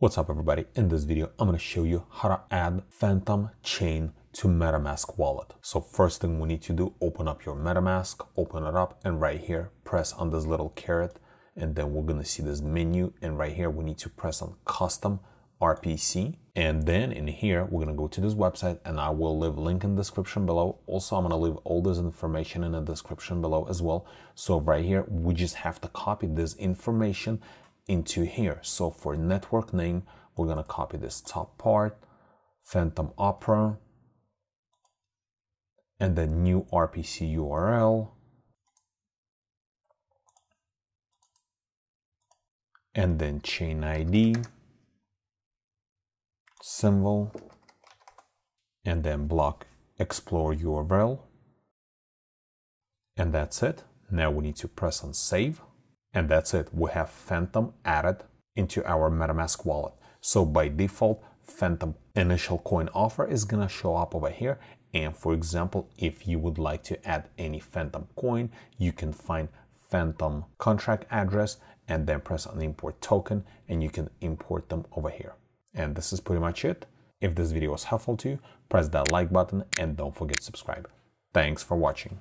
What's up everybody? In this video, I'm going to show you how to add Fantom Chain to MetaMask wallet. So first thing we need to do, open up your MetaMask, open it up, and right here, press on this little caret, and then we're going to see this menu, and right here, we need to press on Custom RPC. And then in here, we're going to go to this website, and I will leave a link in the description below. Also, I'm going to leave all this information in the description below as well. So right here, we just have to copy this information into here. So for network name, we're going to copy this top part, Fantom Opera, and the new RPC URL, and then chain ID, symbol, and then block explorer URL. And that's it. Now we need to press on save. And that's it, we have Fantom added into our MetaMask wallet. So by default, Fantom initial coin offer is gonna show up over here. And for example, if you would like to add any Fantom coin, you can find Fantom contract address and then press on import token, and you can import them over here. And this is pretty much it. If this video was helpful to you, press that like button and don't forget to subscribe. Thanks for watching.